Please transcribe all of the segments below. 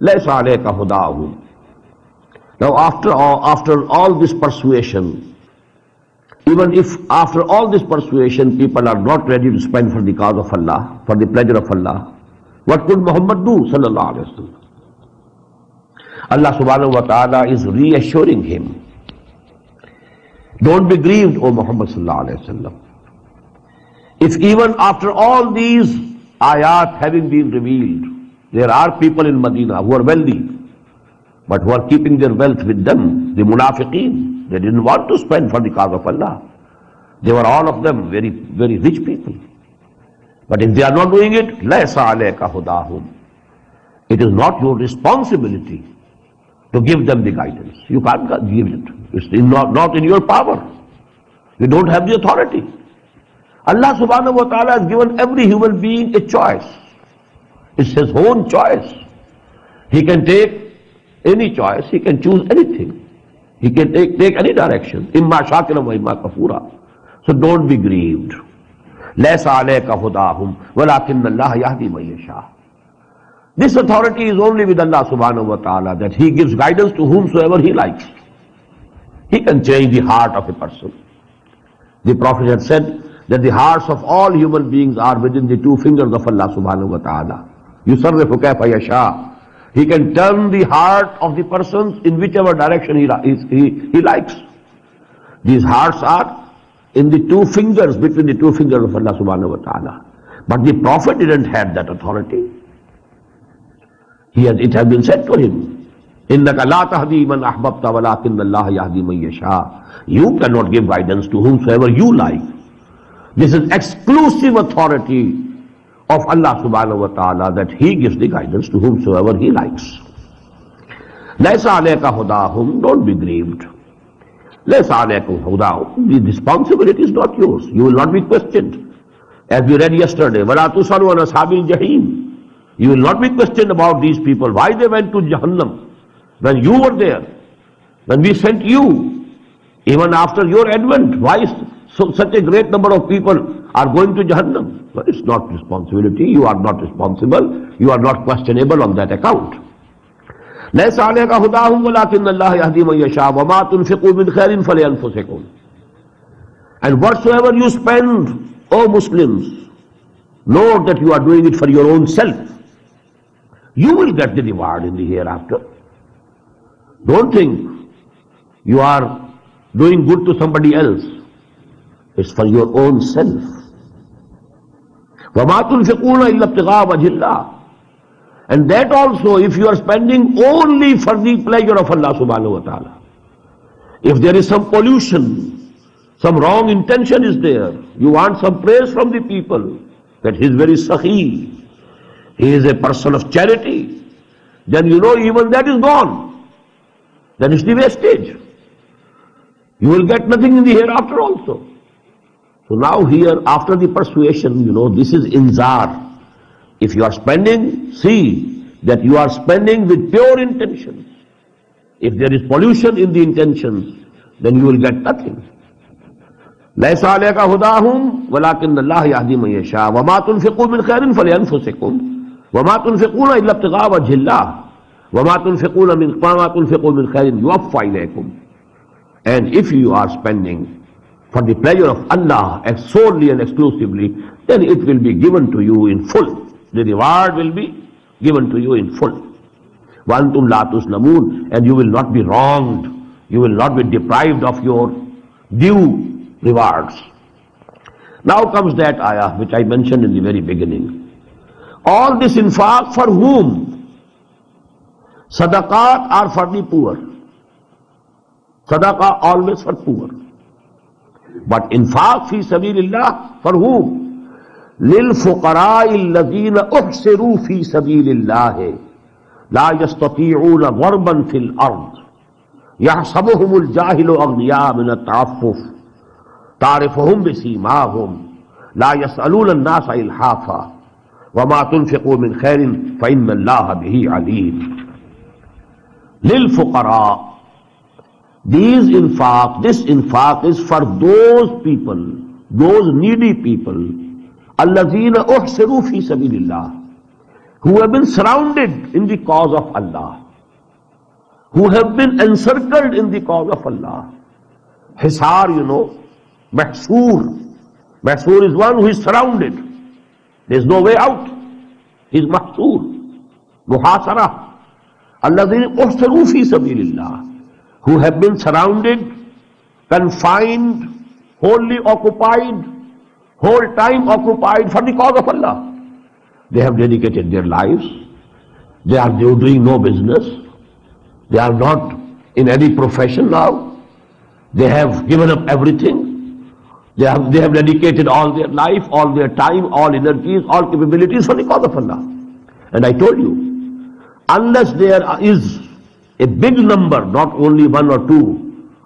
Now after all this persuasion, even if after all this persuasion people are not ready to spend for the cause of Allah, for the pleasure of Allah, what could Muhammad do sallallahu alaihi wasallam? Allah subhanahu wa ta'ala is reassuring him. Don't be grieved, O Muhammad sallallahu alaihi wasallam. If even after all these ayat having been revealed, there are people in Medina who are wealthy, but who are keeping their wealth with them, the munafiqeen, they didn't want to spend for the cause of Allah. They were all of them very, very rich people. But if they are not doing it, laysa alayka hudahum. It is not your responsibility to give them the guidance. You can't give it. It's not in your power. You don't have the authority. Allah subhanahu wa ta'ala has given every human being a choice. It's his own choice. He can take any choice. He can choose anything. He can take any direction. Imma shakira wa imma kafura. So don't be grieved. Laysa alayka hudahum walakinna Allah yahdi man yasha. This authority is only with Allah subhanahu wa ta'ala, that he gives guidance to whomsoever he likes. He can change the heart of a person. The Prophet had said that the hearts of all human beings are within the two fingers of Allah subhanahu wa ta'ala. Yusarrifu kayfa yasha. He can turn the heart of the persons in whichever direction he likes. These hearts are in the two fingers, between the two fingers of Allah subhanahu wa ta'ala. But the Prophet didn't have that authority. It has been said to him, innaka la tahdi man ahbabta walakinna Allah yahdi man yasha. You cannot give guidance to whomsoever you like. This is exclusive authority of Allah subhanahu wa ta'ala, that he gives the guidance to whomsoever he likes. Laysa alayka hudahum, don't be grieved. Laysa alayka hudahum, the responsibility is not yours. You will not be questioned. As we read yesterday, wala tusalu an ashabil jahim. You will not be questioned about these people, why they went to Jahannam when you were there, when we sent you, even after your advent, why such a great number of people are going to Jahannam. But it's not responsibility, you are not responsible, you are not questionable on that account. لَيْسَ عَلَيْكَ هُدَاهُمْ وَلَكِنَّ اللَّهَ يَهْدِي مَنْ يَشَاءُ وَمَا تُنْفِقُوا مِنْ خَيْرٍ فَلِأَنْفُسِكُمْ. And whatsoever you spend, O Muslims, know that you are doing it for your own self. You will get the reward in the hereafter. Don't think you are doing good to somebody else. It's for your own self. وَمَا تُنْفِقُونَ إِلَّا ابْتِغَاءَ وَجْهِ اللَّهِ. And that also, if you are spending only for the pleasure of Allah subhanahu wa ta'ala. If there is some pollution, some wrong intention is there, you want some praise from the people, that he is very saheeh, he is a person of charity, then you know even that is gone. That is the wastage. You will get nothing in the hereafter also. So now here, after the persuasion, you know, this is inzar. If you are spending, see that you are spending with pure intentions. If there is pollution in the intentions, then you will get nothing. لَيْسَ عَلَيْكَ هُدَاهُمْ وَلَكِنَّ اللَّهَ يَهْدِي مَنْ يَشَاءُ وَمَا تُنْفِقُوا مِنْ خَيْرٍ فَلِأَنْفُسِكُمْ وَمَا تُنْفِقُونَ إِلَّا ابْتِغَاءَ وَجْهِ اللَّهِ وَمَا تُنْفِقُونَ مِنْ خَيْرٍ يُوَفَّى إِلَيْكُمْ. And if you are spending for the pleasure of Allah and solely and exclusively, then it will be given to you in full. The reward will be given to you in full. وَأَنْتُمْ لَا تُسْلَمُونَ. And you will not be wronged. You will not be deprived of your due rewards. Now comes that ayah which I mentioned in the very beginning. All this infaq for whom? Sadaqat are for the poor. Sadaqah always for poor. But infaq fi sabilillah for whom? Lil fuqara'i alladheena uhsaroo fi sabirullah la yastati'una darban fil ard yahsabuhumul jahilu aghniya min at-ta'affuf ta'rifuhum bisimahum la yas'aluna an-nasa ilhafa. وَمَا تُنْفِقُوا مِنْ خَيْرٍ فَإِنَّ اللَّهَ بِهِ عَلِيمٌ. لِلْفُقَرَاء. This infaq is for those people, those needy people, الَّذِينَ أُحْسِرُوا فِي سَبِيلِ اللَّهِ, who have been surrounded in the cause of Allah, who have been encircled in the cause of Allah. Hisar, you know, mahsoor. Mahsoor is one who is surrounded. There is no way out. He is mahsoor. Muhasara. Alladhina uhsaroo fi sabirullah, who have been surrounded, confined, wholly occupied, whole time occupied for the cause of Allah. They have dedicated their lives. They are doing no business. They are not in any profession now. They have given up everything. They have dedicated all their life, all their time, all energies, all capabilities for the cause of Allah. And I told you, unless there is a big number, not only one or two,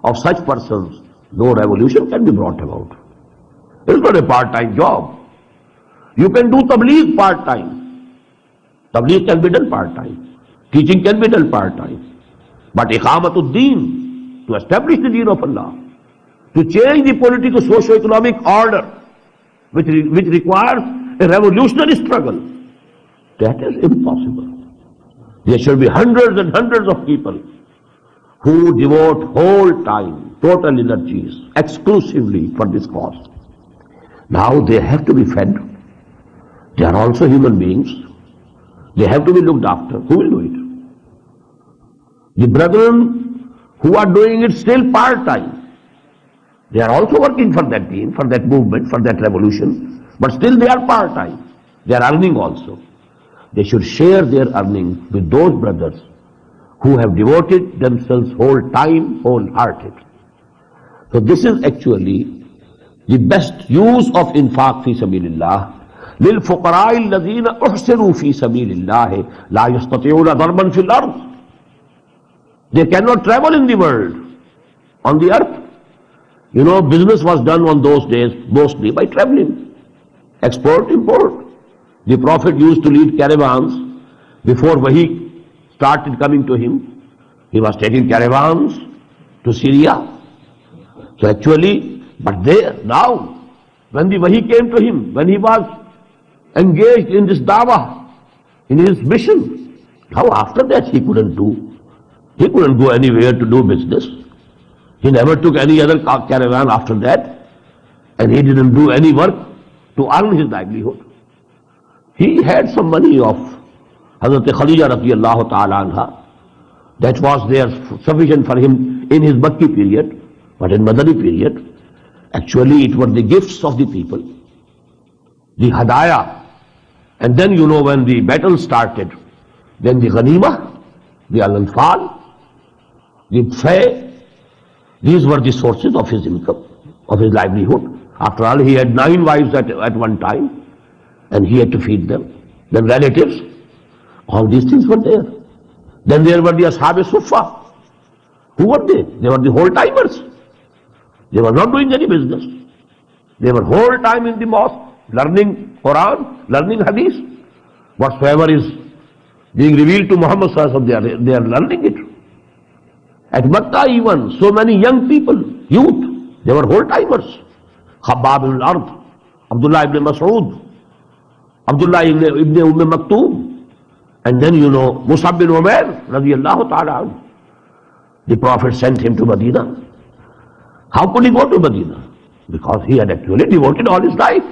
of such persons, no revolution can be brought about. It is not a part-time job. You can do tabligh part-time. Tabligh can be done part-time. Teaching can be done part-time. But Ikhamat-ud-deen, to establish the deen of Allah, to change the political socio-economic order, which requires a revolutionary struggle, that is impossible. There should be hundreds and hundreds of people who devote whole time, total energies, exclusively for this cause. Now they have to be fed. They are also human beings. They have to be looked after. Who will do it? The brethren who are doing it still part-time, they are also working for that team, for that movement, for that revolution, but still they are part-time. They are earning also. They should share their earnings with those brothers who have devoted themselves whole time, wholehearted. So this is actually the best use of infaq fi sabilillah. لِلْفُقَرَاءِ الَّذِينَ أُحْسِرُوا فِي سَبِيلِ اللَّهِ لَا يَسْتَطِعُونَ ضَرْبًا فِي الْأَرْضِ. They cannot travel in the world, on the earth. You know, business was done on those days mostly by traveling. Export, import. The Prophet used to lead caravans. Before Wahi started coming to him, he was taking caravans to Syria. So actually, but there, now, when the Wahi came to him, when he was engaged in this dawa, in his mission, now after that he couldn't do. He couldn't go anywhere to do business. He never took any other caravan after that, and he didn't do any work to earn his livelihood. He had some money of Hazrat Khadija radiallahu ta'ala anha. That was there sufficient for him in his Makki period, but in Madani period, actually it were the gifts of the people, the Hadaya. And then you know, when the battle started, then the Ghanima, the Al-Anfal, the Fay, these were the sources of his income, of his livelihood. After all, he had 9 wives at one time, and he had to feed them. Then relatives, all these things were there. Then there were the Ashab e Suffa. Who were they? They were the whole-timers. They were not doing any business. They were whole time in the mosque, learning Quran, learning Hadith. Whatsoever is being revealed to Muhammad Sallallahu Alaihi Wasallam, they are learning it. At Makkah even, so many young people, youth, they were whole-timers. Khabbab ibn Ard, Abdullah ibn Mas'ud, Abdullah ibn Umm Maktoum, and then you know, Musab bin Umair, radiyallahu ta'ala. The Prophet sent him to Madina. How could he go to Madina? Because he had actually devoted all his life.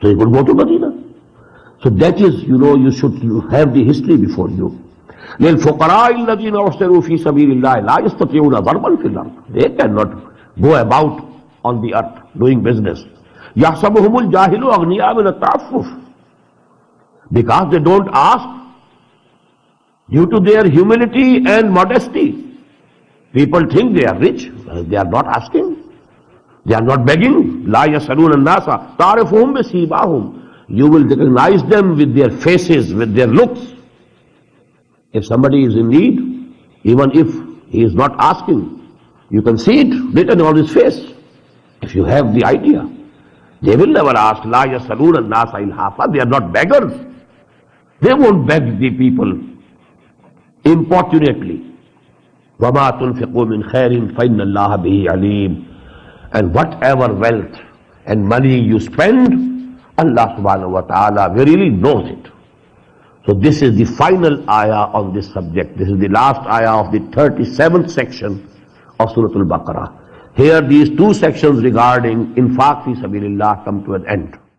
So he could go to Madina. So that is, you know, you should have the history before you. They cannot go about on the earth doing business. Because they don't ask, due to their humility and modesty, people think they are rich. They are not asking. They are not begging. La yasalun an-nasa ta'rifuhum bi sibahum. You will recognize them with their faces, with their looks. If somebody is in need, even if he is not asking, you can see it written on his face. If you have the idea, they will never ask. La yasalun an-nasa ilhafa. They are not beggars. They won't beg the people importunately. وَمَا تُنْفِقُوا مِنْ خَيْرٍ فَإِنَّ اللَّهَ بِهِ عَلِيمٌ. And whatever wealth and money you spend, Allah subhanahu wa ta'ala verily knows it. So this is the final ayah on this subject. This is the last ayah of the 37th section of Suratul Baqarah. Here these two sections regarding infaq fi sabilillah come to an end.